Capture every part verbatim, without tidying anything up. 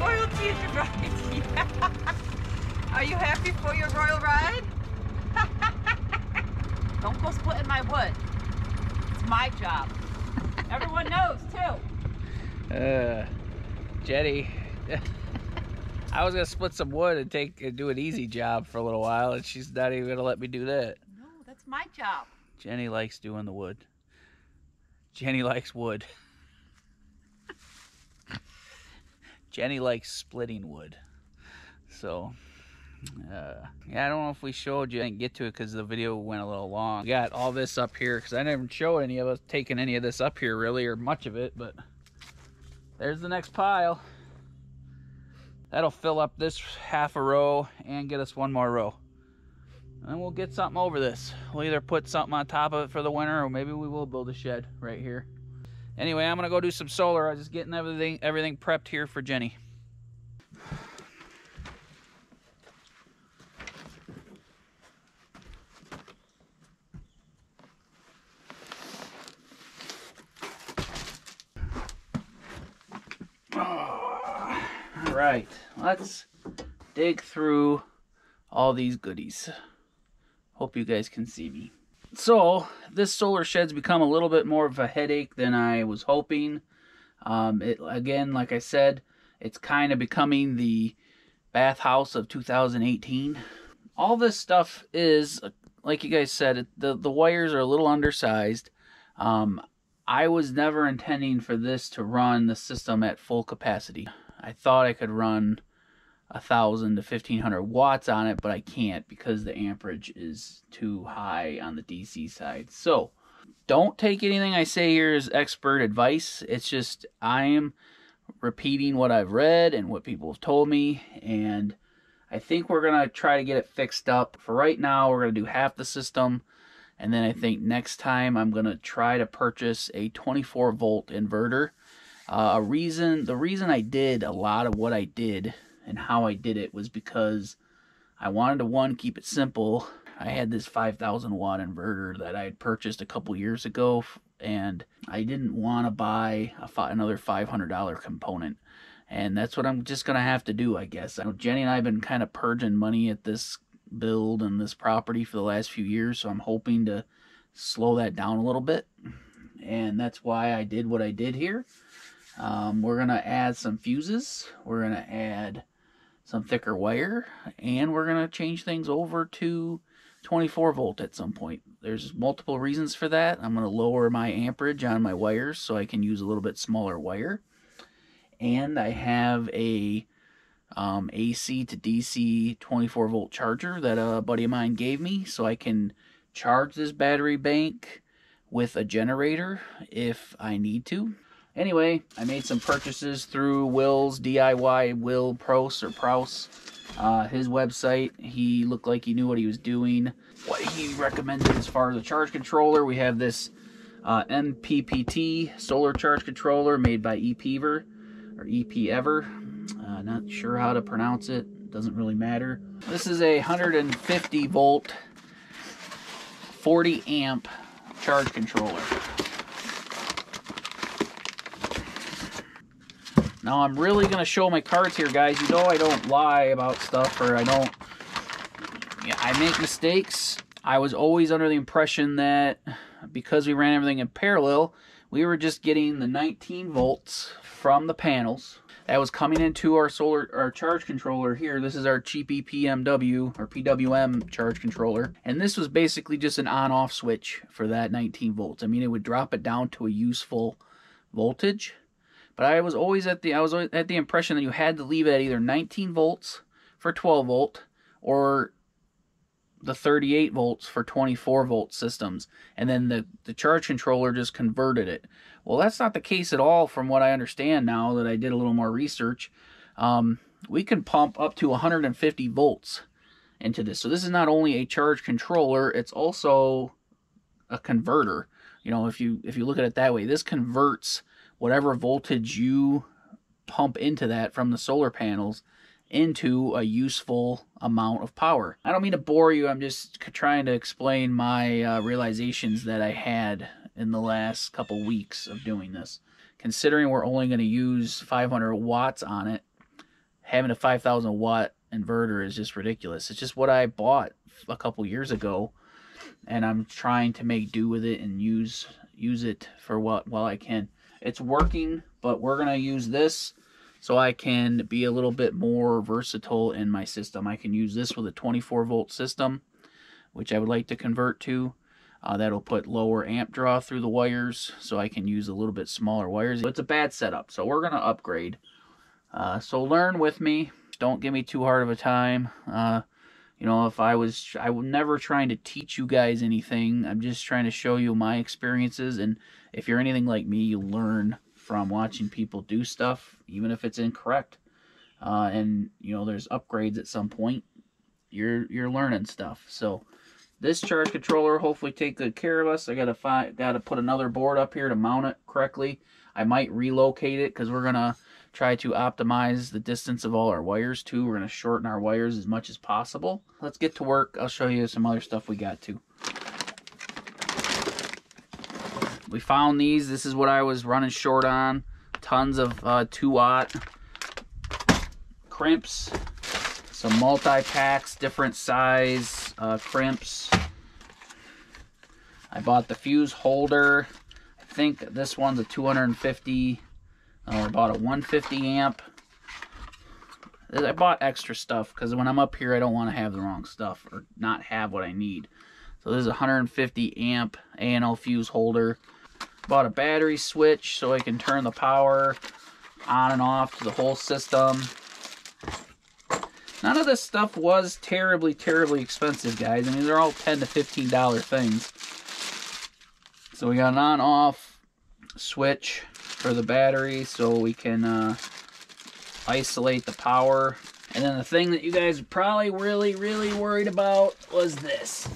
Royalty is your bride. Yeah. Are you happy for your royal ride? Don't go splitting my wood. It's my job. Everyone knows too. Uh, Jetty. I was gonna split some wood and take and do an easy job for a little while, and she's not even gonna let me do that. No, that's my job. Jenny likes doing the wood. Jenny likes wood. Jenny likes splitting wood. So, uh, yeah, I don't know if we showed you. I didn't get to it because the video went a little long. We got all this up here because I didn't show any of us taking any of this up here really, or much of it, but there's the next pile. That'll fill up this half a row and get us one more row. And we'll get something over this. We'll either put something on top of it for the winter, or maybe we will build a shed right here. Anyway, I'm gonna go do some solar. I'm just getting everything everything prepped here for Jenny. Oh, all right, let's dig through all these goodies. Hope you guys can see me. So this solar shed's become a little bit more of a headache than I was hoping. Um, it again, like I said, it's kind of becoming the bathhouse of two thousand eighteen. All this stuff is, like you guys said, it, the the wires are a little undersized. Um, I was never intending for this to run the system at full capacity. I thought I could run a thousand to fifteen hundred watts on it, but I can't because the amperage is too high on the D C side. So don't take anything I say here as expert advice. It's just I am repeating what I've read and what people have told me, and I think we're gonna try to get it fixed up. For right now, we're gonna do half the system, and then I think next time I'm gonna try to purchase a twenty-four volt inverter. Uh, a reason the reason I did a lot of what I did and how I did it was because I wanted to, one, keep it simple. I had this five thousand watt inverter that I had purchased a couple years ago, and I didn't want to buy a fi another five hundred dollar component. And that's what I'm just going to have to do, I guess. I know Jenny and I have been kind of purging money at this build and this property for the last few years, so I'm hoping to slow that down a little bit. And that's why I did what I did here. Um, we're going to add some fuses. We're going to add some thicker wire, and we're going to change things over to twenty-four volt at some point. There's multiple reasons for that. I'm going to lower my amperage on my wires so I can use a little bit smaller wire. And I have a um, A C to D C twenty-four volt charger that a buddy of mine gave me, so I can charge this battery bank with a generator if I need to. Anyway, I made some purchases through Will's D I Y, Will Prowse or Prowse, uh, his website. He looked like he knew what he was doing. What he recommended as far as a charge controller, we have this uh, M P P T solar charge controller made by EPever or EPever. Uh, not sure how to pronounce it. Doesn't really matter. This is a one hundred fifty volt, forty amp charge controller. Now I'm really gonna show my cards here, guys. You know I don't lie about stuff, or I don't, yeah, I make mistakes. I was always under the impression that because we ran everything in parallel, we were just getting the nineteen volts from the panels that was coming into our solar, our charge controller here. This is our cheap P M W or P W M charge controller. And this was basically just an on-off switch for that nineteen volts. I mean, it would drop it down to a useful voltage. But I was always at the I was at the impression that you had to leave it at either nineteen volts for twelve volt or the thirty-eight volts for twenty-four volt systems, and then the the charge controller just converted it. Well, that's not the case at all, from what I understand now that I did a little more research. Um, we can pump up to one hundred fifty volts into this. So this is not only a charge controller; it's also a converter. You know, if you if you look at it that way, this converts whatever voltage you pump into that from the solar panels into a useful amount of power. I don't mean to bore you, I'm just trying to explain my uh, realizations that I had in the last couple weeks of doing this. considering we're only going to use five hundred watts on it, having a five thousand watt inverter is just ridiculous. It's just what I bought a couple years ago, and I'm trying to make do with it and use use it for what while I can. It's working, but we're going to use this so I can be a little bit more versatile in my system. I can use this with a twenty-four volt system, which I would like to convert to. Uh, that'll put lower amp draw through the wires, so I can use a little bit smaller wires. But it's a bad setup, so we're going to upgrade. Uh, so learn with me. Don't give me too hard of a time. Uh, you know, if I was, I was never trying to teach you guys anything. I'm just trying to show you my experiences. And if you're anything like me, you learn from watching people do stuff, even if it's incorrect. Uh, and, you know, there's upgrades at some point. You're, you're learning stuff. So this charge controller hopefully take good care of us. I gotta find, gotta put another board up here to mount it correctly. I might relocate it because we're gonna try to optimize the distance of all our wires too. We're gonna shorten our wires as much as possible. Let's get to work. I'll show you some other stuff we got too. We found these. This is what I was running short on. Tons of uh, two watt crimps, some multi-packs, different size. Uh, crimps. I bought the fuse holder. I think this one's a two hundred fifty, uh, or about a one fifty amp. I bought extra stuff because when I'm up here, I don't want to have the wrong stuff or not have what I need. So this is a one hundred fifty amp A N L fuse holder. Bought a battery switch so I can turn the power on and off to the whole system. None of this stuff was terribly, terribly expensive, guys. I mean, they're all ten to fifteen dollar things. So we got an on-off switch for the battery so we can uh, isolate the power. And then the thing that you guys are probably really, really worried about was this.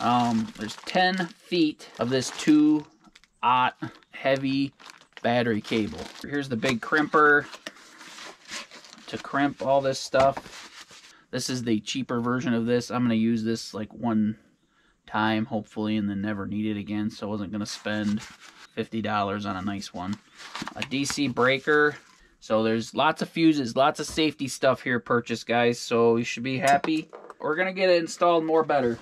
Um, there's ten feet of this two aught heavy battery cable. Here's the big crimper to crimp all this stuff. This is the cheaper version of this. I'm going to use this like one time, hopefully, and then never need it again, so I wasn't going to spend fifty dollars on a nice one. A D C breaker. So there's lots of fuses, lots of safety stuff here purchased, guys, so you should be happy. We're going to get it installed more better.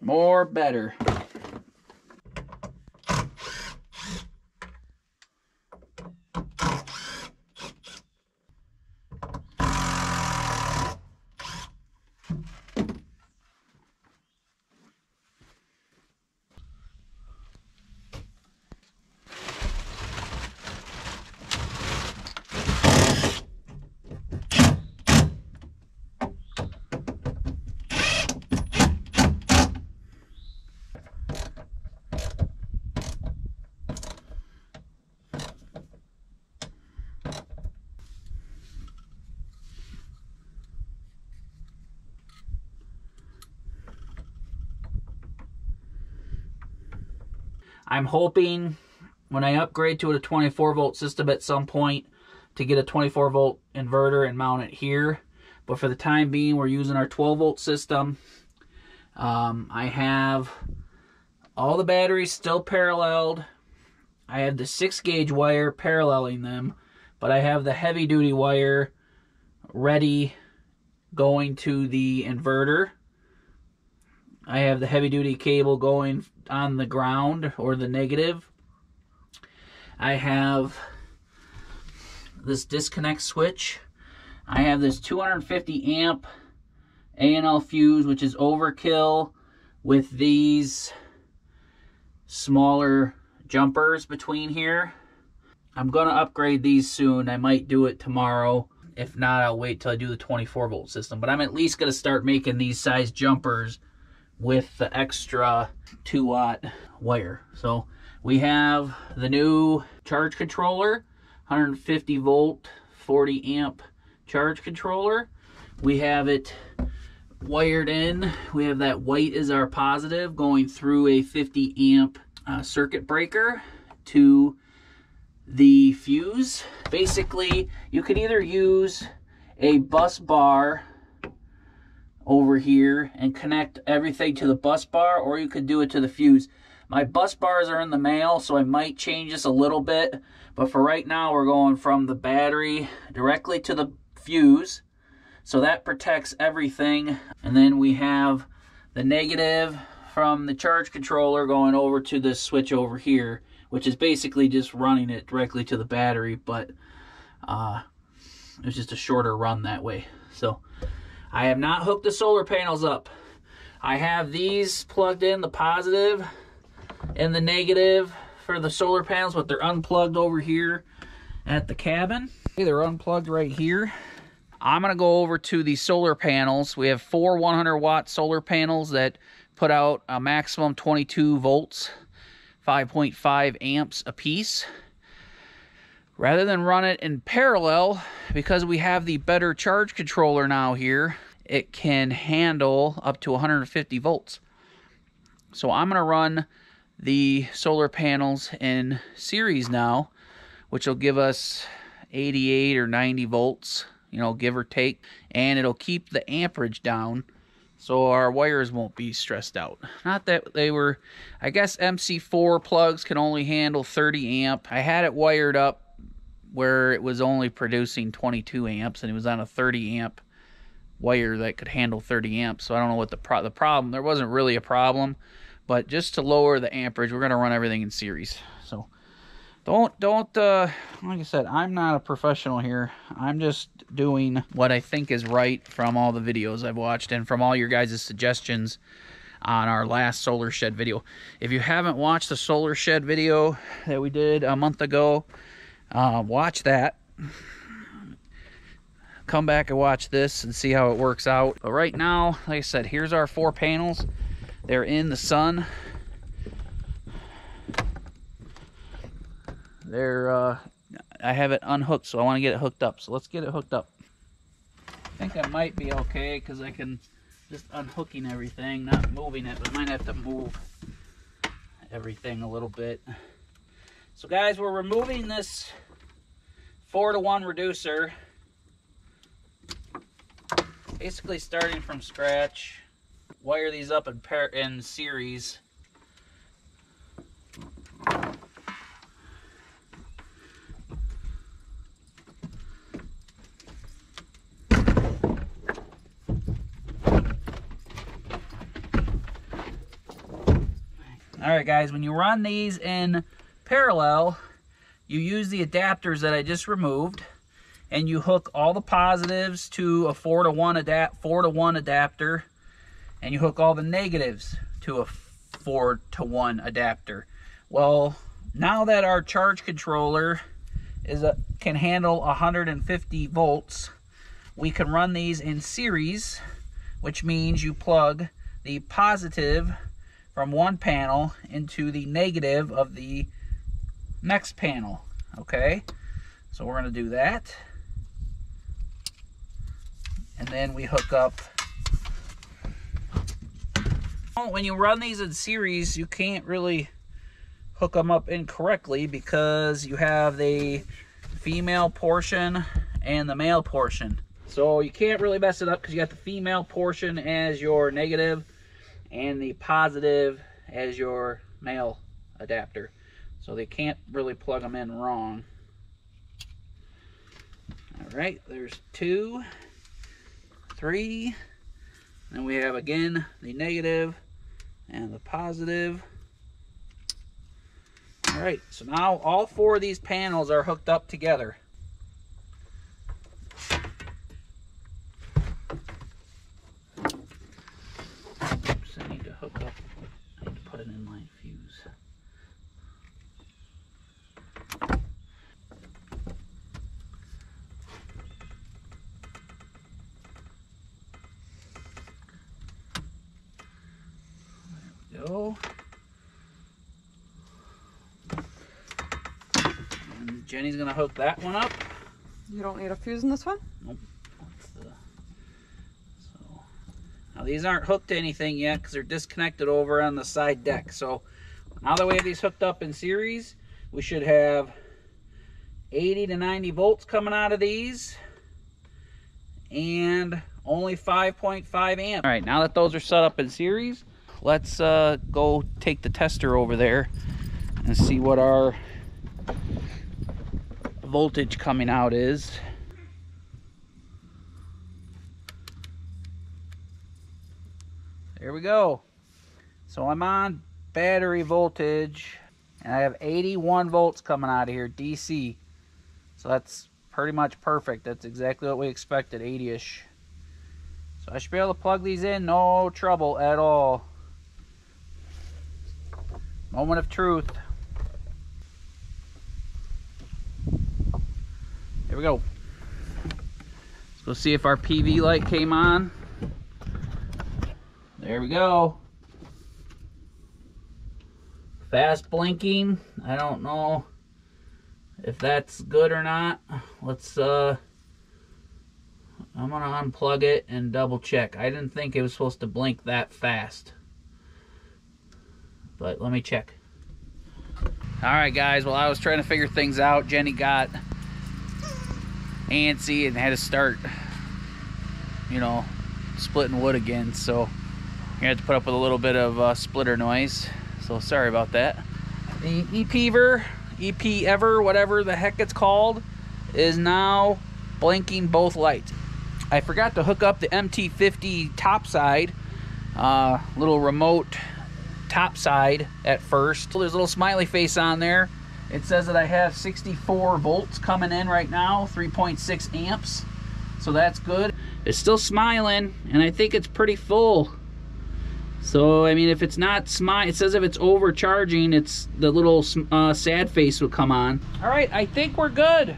More better. I'm hoping when I upgrade to a twenty-four volt system at some point to get a twenty-four volt inverter and mount it here. But for the time being, we're using our twelve volt system. Um, I have all the batteries still paralleled. I have the six gauge wire paralleling them, but I have the heavy duty wire ready going to the inverter. I have the heavy duty cable going on the ground or the negative. I have this disconnect switch. I have this two hundred fifty amp A N L fuse, which is overkill with these smaller jumpers between here. I'm gonna upgrade these soon. I might do it tomorrow. If not, I'll wait till I do the twenty-four volt system, but I'm at least gonna start making these size jumpers with the extra two watt wire. So we have the new charge controller, one hundred fifty volt, forty amp charge controller. We have it wired in. We have that white is our positive going through a fifty amp uh, circuit breaker to the fuse. Basically, you can either use a bus bar over here and connect everything to the bus bar, or you could do it to the fuse. My bus bars are in the mail, so I might change this a little bit, but for right now we're going from the battery directly to the fuse, so that protects everything. And then we have the negative from the charge controller going over to this switch over here, which is basically just running it directly to the battery, but uh, it was just a shorter run that way. So I have not hooked the solar panels up. I have these plugged in, the positive and the negative for the solar panels, but they're unplugged over here at the cabin. They're unplugged right here. I'm gonna go over to the solar panels. We have four one hundred watt solar panels that put out a maximum twenty-two volts, five point five amps a piece. Rather than run it in parallel, because we have the better charge controller now here, it can handle up to one hundred fifty volts. So I'm gonna run the solar panels in series now, which will give us eighty-eight or ninety volts, you know, give or take, and it'll keep the amperage down so our wires won't be stressed out. Not that they were, I guess M C four plugs can only handle thirty amp. I had it wired up where it was only producing twenty-two amps, and it was on a thirty amp wire that could handle thirty amps. So I don't know what the, pro the problem, there wasn't really a problem, but just to lower the amperage, we're gonna run everything in series. So don't, don't uh, like I said, I'm not a professional here. I'm just doing what I think is right from all the videos I've watched and from all your guys' suggestions on our last solar shed video. If you haven't watched the solar shed video that we did a month ago, Uh, watch that. Come back and watch this and see how it works out. But right now, like I said, here's our four panels. They're in the sun. They're, uh, I have it unhooked, so I want to get it hooked up. So let's get it hooked up. I think that might be okay because I can just unhooking everything, not moving it, but I might have to move everything a little bit. So guys, we're removing this four to one reducer, basically starting from scratch. Wire these up in pair in series. All right guys, when you run these in parallel, you use the adapters that I just removed, and you hook all the positives to a four to one adapt four to one adapter, and you hook all the negatives to a four to one adapter. Well, now that our charge controller is a, can handle one hundred fifty volts, we can run these in series, which means you plug the positive from one panel into the negative of the next panel. Okay, so we're going to do that, and then we hook up. When you run these in series, you can't really hook them up incorrectly because you have the female portion and the male portion, so you can't really mess it up because you got the female portion as your negative and the positive as your male adapter. So they can't really plug them in wrong. All right, there's two, three. Then we have again the negative and the positive. All right, so now all four of these panels are hooked up together. Oops, I need to hook up, I need to put an inline fuse. And Jenny's gonna hook that one up. You don't need a fuse in this one? Nope. That's the... so... Now these aren't hooked to anything yet because they're disconnected over on the side deck. So now that we have these hooked up in series, we should have eighty to ninety volts coming out of these, and only five point five amp. All right, now that those are set up in series, let's uh, go take the tester over there and see what our voltage coming out is. There we go. So I'm on battery voltage and I have eighty-one volts coming out of here, D C. So that's pretty much perfect. That's exactly what we expected, eighty-ish. So I should be able to plug these in, no trouble at all. Moment of truth. Here we go. Let's go see if our P V light came on. There we go. Fast blinking. I don't know if that's good or not. Let's, uh, I'm gonna unplug it and double check. I didn't think it was supposed to blink that fast, but let me check. All right, guys, while I was trying to figure things out, Jenny got antsy and had to start, you know, splitting wood again. So you have to put up with a little bit of uh, splitter noise, so sorry about that. The EPever, EPever, whatever the heck it's called, is now blinking both lights. I forgot to hook up the M T fifty topside, uh, little remote topside at first. So there's a little smiley face on there. It says that I have sixty-four volts coming in right now, three point six amps. So that's good. It's still smiling, and I think it's pretty full. So, I mean, if it's not smile, it says if it's overcharging, it's the little uh, sad face will come on. All right, I think we're good.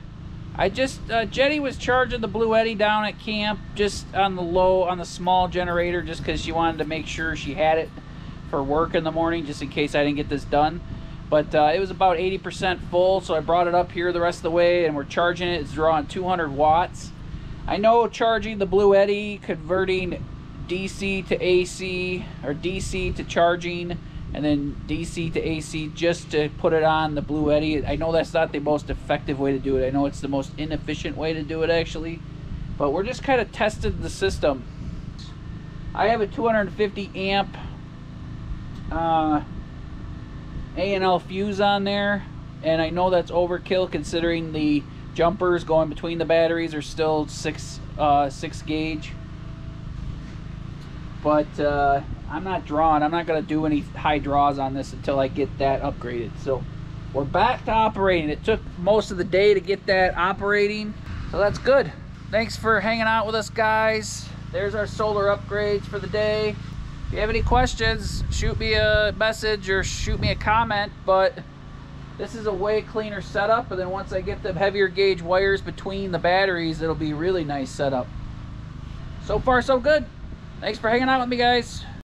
I just, uh, Jenny was charging the BLUETTI down at camp, just on the low, on the small generator, just because she wanted to make sure she had it for work in the morning, just in case I didn't get this done. But uh, it was about eighty percent full, so I brought it up here the rest of the way, and we're charging it. It's drawing two hundred watts. I know charging the BLUETTI, converting D C to A C, or D C to charging, and then D C to A C just to put it on the BLUETTI. I know that's not the most effective way to do it. I know it's the most inefficient way to do it, actually. But we're just kind of testing the system. I have a two hundred fifty amp uh, A N L fuse on there, and I know that's overkill considering the jumpers going between the batteries are still six uh, six gauge. But uh, I'm not drawing. I'm not going to do any high draws on this until I get that upgraded. So we're back to operating. It took most of the day to get that operating. So that's good. Thanks for hanging out with us, guys. There's our solar upgrades for the day. If you have any questions, shoot me a message or shoot me a comment. But this is a way cleaner setup. And then once I get the heavier gauge wires between the batteries, it'll be a really nice setup. So far, so good. Thanks for hanging out with me, guys.